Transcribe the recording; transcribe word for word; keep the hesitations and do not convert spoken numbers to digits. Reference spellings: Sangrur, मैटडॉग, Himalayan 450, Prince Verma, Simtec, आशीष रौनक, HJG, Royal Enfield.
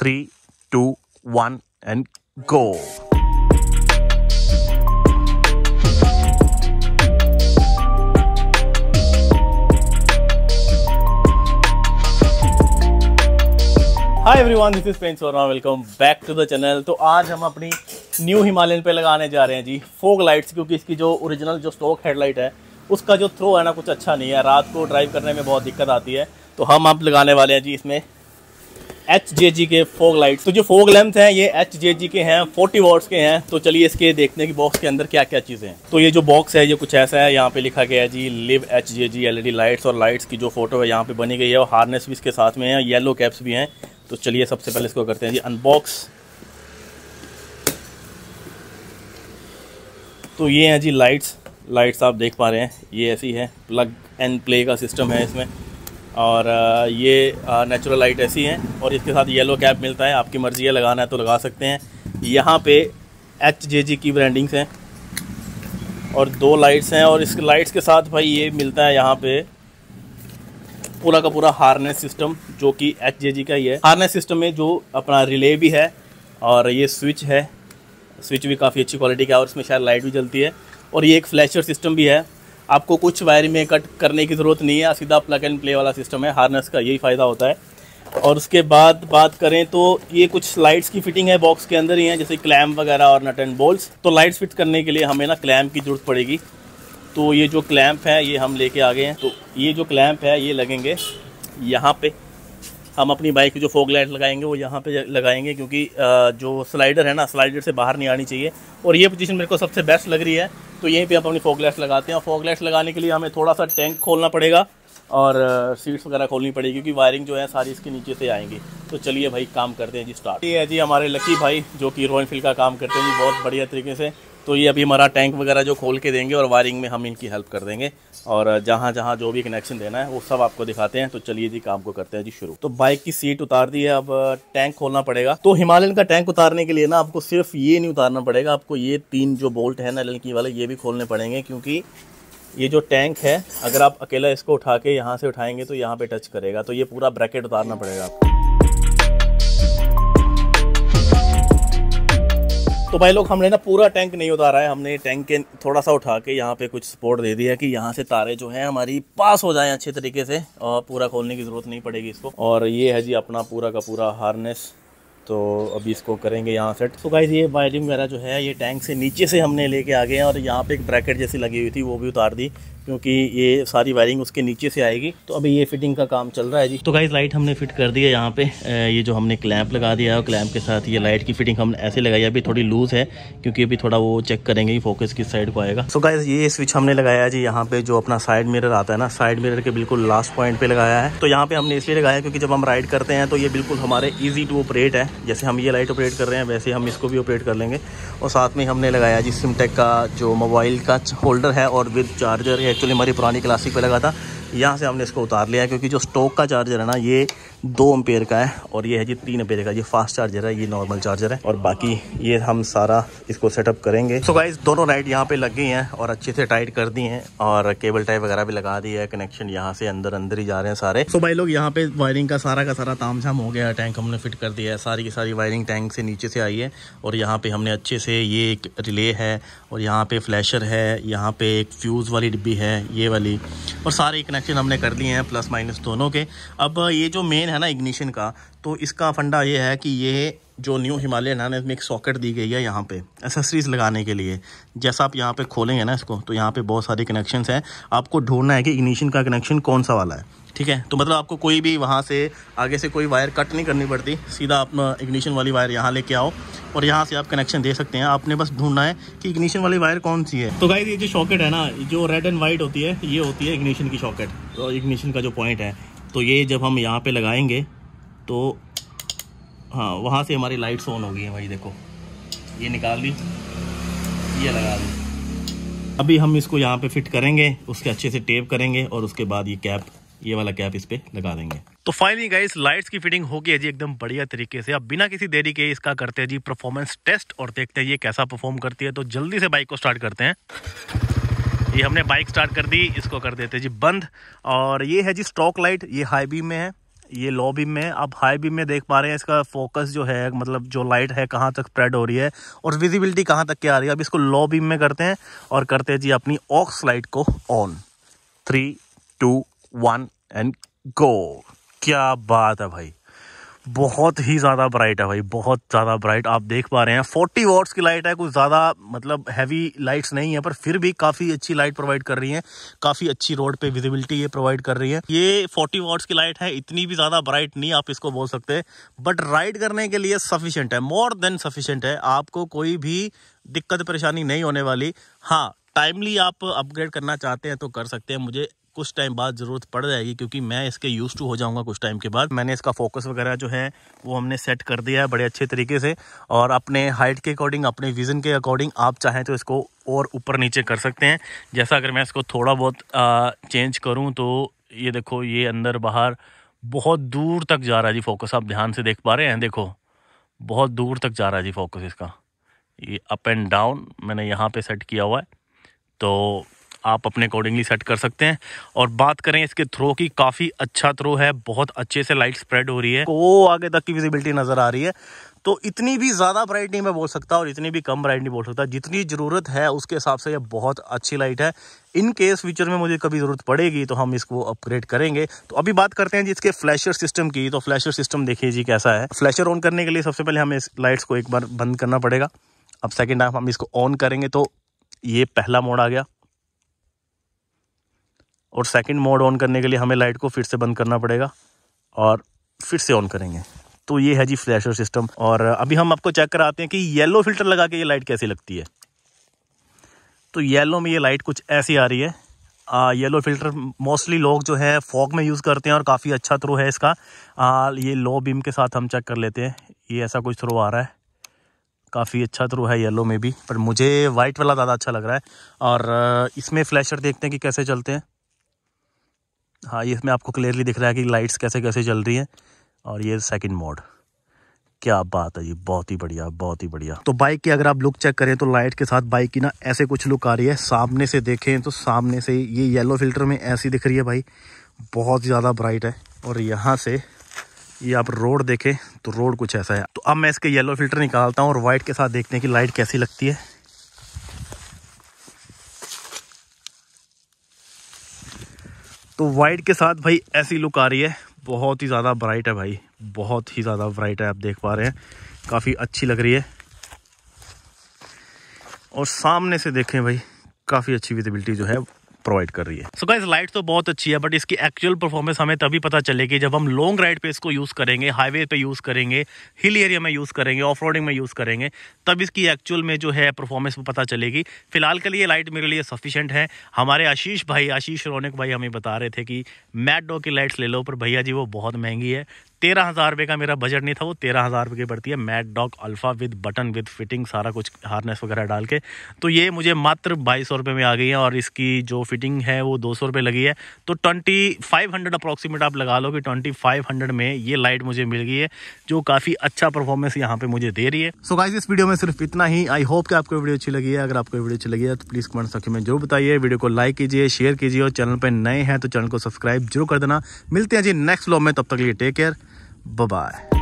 three, two, one, and go. Hi everyone, this is Prince Verma, welcome back to the channel. तो आज हम अपनी new Himalayan पे लगाने जा रहे हैं जी फोग लाइट्स, क्योंकि इसकी जो ओरिजिनल जो स्टॉक हेडलाइट है उसका जो थ्रो है ना कुछ अच्छा नहीं है, रात को ड्राइव करने में बहुत दिक्कत आती है। तो हम आप लगाने वाले हैं जी इसमें एच जे जी के फोग लाइट्स। तो जो फोग लैम्प्स हैं ये एच जे जी के हैं, फोर्टी वॉट्स के हैं। तो चलिए इसके देखते हैं कि बॉक्स के अंदर क्या क्या चीज़ें हैं। तो ये जो बॉक्स है ये कुछ ऐसा है, यहाँ पे लिखा गया है जी लिव H J G L E D lights, और लाइट्स की जो फोटो है यहाँ पे बनी गई है, और हार्नेस भी इसके साथ में है, येलो कैप्स भी हैं। तो चलिए सबसे पहले इसको करते हैं जी अनबॉक्स। तो ये हैं जी लाइट्स लाइट्स आप देख पा रहे हैं, ये ऐसी है, प्लग एंड प्ले का सिस्टम है इसमें, और ये नेचुरल लाइट ऐसी हैं, और इसके साथ येलो कैप मिलता है। आपकी मर्ज़ी है, लगाना है तो लगा सकते हैं। यहाँ पे एच जे जी की ब्रांडिंग्स हैं और दो लाइट्स हैं, और इस लाइट्स के साथ भाई ये मिलता है यहाँ पे पूरा का पूरा हार्नेस सिस्टम, जो कि एच जे जी का ही है। हार्नेस सिस्टम में जो अपना रिले भी है, और ये स्विच है, स्विच भी काफ़ी अच्छी क्वालिटी का है, और इसमें शायद लाइट भी जलती है, और ये एक फ्लैशर सिस्टम भी है। आपको कुछ वायर में कट करने की ज़रूरत नहीं है, सीधा प्लग एंड प्ले वाला सिस्टम है, हार्नेस का यही फ़ायदा होता है। और उसके बाद बात करें तो ये कुछ लाइट्स की फिटिंग है बॉक्स के अंदर ही है, जैसे क्लैम्प वगैरह और नट एंड बोल्ट्स। तो लाइट्स फिट करने के लिए हमें ना क्लैम्प की ज़रूरत पड़ेगी। तो ये जो क्लैम्प है ये हम लेके आ गए हैं। तो ये जो क्लैम्प है ये लगेंगे यहाँ पर, हम अपनी बाइक की जो फोग लाइट लगाएंगे वो यहाँ पे लगाएंगे, क्योंकि जो स्लाइडर है ना स्लाइडर से बाहर नहीं आनी चाहिए, और ये पोजीशन मेरे को सबसे बेस्ट लग रही है। तो यहीं पे आप अपनी फोग लाइट्स लगाते हैं। और फोग लाइट्स लगाने के लिए हमें थोड़ा सा टैंक खोलना पड़ेगा और सीट्स वगैरह खोलनी पड़ेगी, क्योंकि वायरिंग जो है सारी इसके नीचे से आएंगी। तो चलिए भाई काम करते हैं जी स्टार्ट। ये है जी हमारे लकी भाई जो कि रॉयल एनफील्ड का काम करते हैं जी बहुत बढ़िया तरीके से। तो ये अभी हमारा टैंक वगैरह जो खोल के देंगे, और वायरिंग में हम इनकी हेल्प कर देंगे, और जहाँ जहाँ जो भी कनेक्शन देना है वो सब आपको दिखाते हैं। तो चलिए जी काम को करते हैं जी शुरू। तो बाइक की सीट उतार दी है, अब टैंक खोलना पड़ेगा। तो हिमालयन का टैंक उतारने के लिए ना आपको सिर्फ ये नहीं उतारना पड़ेगा, आपको ये तीन जो बोल्ट है ना ललकी वाले ये भी खोलने पड़ेंगे, क्योंकि ये जो टैंक है अगर आप अकेला इसको उठा के यहाँ से उठाएंगे तो यहाँ पर टच करेगा, तो ये पूरा ब्रैकेट उतारना पड़ेगा आपको। तो भाई लोग हमने ना पूरा टैंक नहीं उतारा है, हमने टैंक के थोड़ा सा उठा के यहाँ पे कुछ सपोर्ट दे दिया कि यहाँ से तारे जो हैं हमारी पास हो जाएं अच्छे तरीके से, और पूरा खोलने की ज़रूरत नहीं पड़ेगी इसको। और ये है जी अपना पूरा का पूरा हार्नेस। तो अभी इसको करेंगे यहाँ सेट। तो गाइस ये वायरिंग वगैरह जो है ये टैंक से नीचे से हमने लेके आ गए हैं, और यहाँ पे एक ब्रैकेट जैसी लगी हुई थी वो भी उतार दी, क्योंकि ये सारी वायरिंग उसके नीचे से आएगी। तो अभी ये फिटिंग का काम चल रहा है जी। तो गाइस लाइट हमने फिट कर दी है यहाँ पे, ये जो हमने क्लैंप लगा दिया है, और क्लैंप के साथ ये लाइट की फिटिंग हमने ऐसे लगाई है। अभी थोड़ी लूज़ है क्योंकि अभी थोड़ा वो चेक करेंगे कि फोकस किस साइड को आएगा। तो गाइस ये स्विच हमने लगाया है जी यहाँ पे, जो अपना साइड मिरर आता है ना, साइड मिरर के बिल्कुल लास्ट पॉइंट पे लगाया है। तो यहाँ पे हमने इसलिए लगाया क्योंकि जब हम राइड करते हैं तो ये बिल्कुल हमारे ईजी टू ऑपरेट है, जैसे हम ये लाइट ऑपरेट कर रहे हैं वैसे हम इसको भी ऑपरेट कर लेंगे। और साथ में हमने लगाया जी सिमटेक का जो मोबाइल का होल्डर है, और विद चार्जर, एक्चुअली हमारी पुरानी क्लासिक पे लगा था, यहाँ से हमने इसको उतार लिया, क्योंकि जो स्टॉक का चार्जर है ना ये दो एम्पेयर का है, और ये है जी तीन एम्पेयर का। ये फास्ट चार्जर है, ये नॉर्मल चार्जर है, और बाकी ये हम सारा इसको सेटअप करेंगे। सो गाइस दोनों लाइट यहाँ पे लग गई हैं और अच्छे से टाइट कर दी हैं, और केबल टाइप वगैरह भी लगा दी है, कनेक्शन यहाँ से अंदर अंदर ही जा रहे हैं सारे। सो भाई लोग यहाँ पे वायरिंग का सारा का सारा तामझाम हो गया है, टैंक हमने फिट कर दिया है, सारी की सारी वायरिंग टैंक से नीचे से आई है, और यहाँ पे हमने अच्छे से ये एक रिले है, और यहाँ पे फ्लैशर है, यहाँ पे एक फ्यूज़ वाली डिब्बी है ये वाली, और सारे कनेक्शन हमने कर लिए हैं प्लस माइनस दोनों के। अब ये जो मेन है ना इग्निशन का, तो इसका फंडा ये है कि ये जो न्यू हिमालयन है ना इसमें एक सॉकेट दी गई है यहाँ पे एक्सेसरीज लगाने के लिए। जैसा आप यहाँ पे खोलेंगे ना इसको तो यहाँ पे बहुत सारे कनेक्शंस हैं, आपको ढूंढना है कि इग्निशन का कनेक्शन कौन सा वाला है, ठीक है। तो मतलब आपको कोई भी वहाँ से आगे से कोई वायर कट नहीं करनी पड़ती, सीधा अपना इग्निशन वाली वायर यहाँ लेके आओ और यहाँ से आप कनेक्शन दे सकते हैं। आपने बस ढूंढना है कि इग्निशन वाली वायर कौन सी है। तो गाइस ये जो सॉकेट है ना जो रेड एंड वाइट होती है ये होती है इग्निशन की सॉकेट, तो इग्निशन का जो पॉइंट है, तो ये जब हम यहाँ पे लगाएंगे तो हाँ वहाँ से हमारी लाइट्स ऑन हो गई है भाई, देखो ये निकाल दी, ये लगा दी। अभी हम इसको यहाँ पे फिट करेंगे, उसके अच्छे से टेप करेंगे, और उसके बाद ये कैप, ये वाला कैप इस पे लगा देंगे। तो फाइनली गाइस लाइट्स की फिटिंग हो गई है जी एकदम बढ़िया तरीके से। अब बिना किसी देरी के इसका करते हैं जी परफॉर्मेंस टेस्ट, और देखते हैं ये कैसा परफॉर्म करती है। तो जल्दी से बाइक को स्टार्ट करते हैं। ये हमने बाइक स्टार्ट कर दी, इसको कर देते जी बंद। और ये है जी स्टॉक लाइट, ये हाई बीम में है, ये लो बीम में, आप हाई बीम में देख पा रहे हैं इसका फोकस जो है, मतलब जो लाइट है कहाँ तक स्प्रेड हो रही है और विजिबिलिटी कहाँ तक की आ रही है। अब इसको लो बीम में करते हैं और करते हैं जी अपनी ऑक्स लाइट को on. Three two one and go. क्या बात है भाई, बहुत ही ज़्यादा ब्राइट है भाई, बहुत ज़्यादा ब्राइट। आप देख पा रहे हैं चालीस वॉट्स की लाइट है, कुछ ज़्यादा मतलब हैवी लाइट्स नहीं है पर फिर भी काफ़ी अच्छी लाइट प्रोवाइड कर रही है, काफ़ी अच्छी रोड पे विजिबिलिटी ये प्रोवाइड कर रही है। ये चालीस वॉट्स की लाइट है, इतनी भी ज़्यादा ब्राइट नहीं आप इसको बोल सकते, बट राइड करने के लिए सफिशेंट है, मोर देन सफिशेंट है। आपको कोई भी दिक्कत परेशानी नहीं होने वाली। हाँ, टाइमली आप अपग्रेड करना चाहते हैं तो कर सकते हैं, मुझे कुछ टाइम बाद ज़रूरत पड़ जाएगी क्योंकि मैं इसके यूज टू हो जाऊंगा कुछ टाइम के बाद। मैंने इसका फोकस वगैरह जो है वो हमने सेट कर दिया है बड़े अच्छे तरीके से, और अपने हाइट के अकॉर्डिंग, अपने विज़न के अकॉर्डिंग आप चाहें तो इसको और ऊपर नीचे कर सकते हैं। जैसा अगर मैं इसको थोड़ा बहुत चेंज करूँ तो ये देखो, ये अंदर बाहर बहुत दूर तक जा रहा है जी फोकस। आप ध्यान से देख पा रहे हैं, देखो बहुत दूर तक जा रहा है जी फोकस इसका। ये अप एंड डाउन मैंने यहाँ पर सेट किया हुआ है, तो आप अपने अकॉर्डिंगली सेट कर सकते हैं। और बात करें इसके थ्रो की, काफ़ी अच्छा थ्रो है, बहुत अच्छे से लाइट स्प्रेड हो रही है, वो आगे तक की विजिबिलिटी नज़र आ रही है। तो इतनी भी ज़्यादा ब्राइट नहीं मैं बोल सकता और इतनी भी कम ब्राइट नहीं बोल सकता, जितनी ज़रूरत है उसके हिसाब से ये बहुत अच्छी लाइट है। इन केस फ्यूचर में मुझे कभी ज़रूरत पड़ेगी तो हम इसको अपग्रेड करेंगे। तो अभी बात करते हैं जी इसके फ्लैशर सिस्टम की। तो फ्लैशर सिस्टम देखिए जी कैसा है। फ्लैशर ऑन करने के लिए सबसे पहले हमें इस लाइट्स को एक बार बंद करना पड़ेगा। अब सेकेंड टाइम हम इसको ऑन करेंगे तो ये पहला मोड आ गया, और सेकंड मोड ऑन करने के लिए हमें लाइट को फिर से बंद करना पड़ेगा और फिर से ऑन करेंगे। तो ये है जी फ्लैशर सिस्टम। और अभी हम आपको चेक कराते हैं कि येलो फिल्टर लगा के ये लाइट कैसी लगती है। तो येलो में ये लाइट कुछ ऐसी आ रही है। आ, येलो फिल्टर मोस्टली लोग जो है फॉग में यूज़ करते हैं और काफ़ी अच्छा थ्रो है इसका। आ, ये लो बीम के साथ हम चेक कर लेते हैं, ये ऐसा कुछ थ्रो आ रहा है, काफ़ी अच्छा थ्रो है येलो में भी, पर मुझे वाइट वाला ज़्यादा अच्छा लग रहा है। और इसमें फ्लैशर देखते हैं कि कैसे चलते हैं। हाँ, ये इसमें आपको क्लियरली दिख रहा है कि लाइट्स कैसे कैसे जल रही हैं। और ये सेकंड मोड, क्या बात है जी, बहुत ही बढ़िया, बहुत ही बढ़िया। तो बाइक की अगर आप लुक चेक करें तो लाइट के साथ बाइक की ना ऐसे कुछ लुक आ रही है। सामने से देखें तो सामने से ये येलो फिल्टर में ऐसी दिख रही है भाई, बहुत ज़्यादा ब्राइट है। और यहाँ से ये आप रोड देखें तो रोड कुछ ऐसा है। तो अब मैं इसके येलो फिल्टर निकालता हूँ और वाइट के साथ देखते हैं कि लाइट कैसी लगती है। तो वाइट के साथ भाई ऐसी लुक आ रही है, बहुत ही ज़्यादा ब्राइट है भाई, बहुत ही ज़्यादा ब्राइट है। आप देख पा रहे हैं काफ़ी अच्छी लग रही है। और सामने से देखें भाई, काफ़ी अच्छी विजिबिलिटी जो है प्रोवाइड कर रही है। सो गाइस, लाइट तो बहुत अच्छी है बट इसकी एक्चुअल परफॉर्मेंस हमें तभी पता चलेगी जब हम लॉन्ग राइड पे इसको यूज़ करेंगे, हाईवे पे यूज़ करेंगे, हिल एरिया में यूज़ करेंगे, ऑफ रोडिंग में यूज़ करेंगे, तब इसकी एक्चुअल में जो है परफॉर्मेंस पता चलेगी। फिलहाल के लिए लाइट मेरे लिए सफिशेंट है। हमारे आशीष भाई, आशीष रौनक भाई हमें बता रहे थे कि मैटडॉग की लाइट्स ले लो, पर भैया जी वो बहुत महंगी है। तेरह हज़ार रुपये का मेरा बजट नहीं था, वो तेरह हज़ार रुपये की पड़ती है मैटडॉग Alpha with button with fitting, सारा कुछ हार्नेस वगैरह डाल के। तो ये मुझे मात्र बाईस सौ रुपये में आ गई है और इसकी जो फिटिंग है वो दो सौ रुपये लगी है। तो ट्वेंटी फाइव हंड्रेड अप्रॉक्सीमेट आप लगा लो कि ट्वेंटी फाइव हंड्रेड में ये लाइट मुझे मिल गई है, जो काफ़ी अच्छा परफॉर्मेंस यहाँ पे मुझे दे रही है। सो गाइस, इस वीडियो में सिर्फ इतना ही। आई होप कि आपको वीडियो अच्छी लगी है। अगर आपको वीडियो अच्छी लगी है तो प्लीज़ कमेंट सेक्शन में जरूर बताइए। वीडियो को लाइक कीजिए, शेयर कीजिए, और चैनल पर नए हैं तो चैनल को सब्सक्राइब जरूर कर देना। मिलते हैं जी नेक्स्ट व्लॉग में, तब तक के लिए टेक केयर, बाय बाय।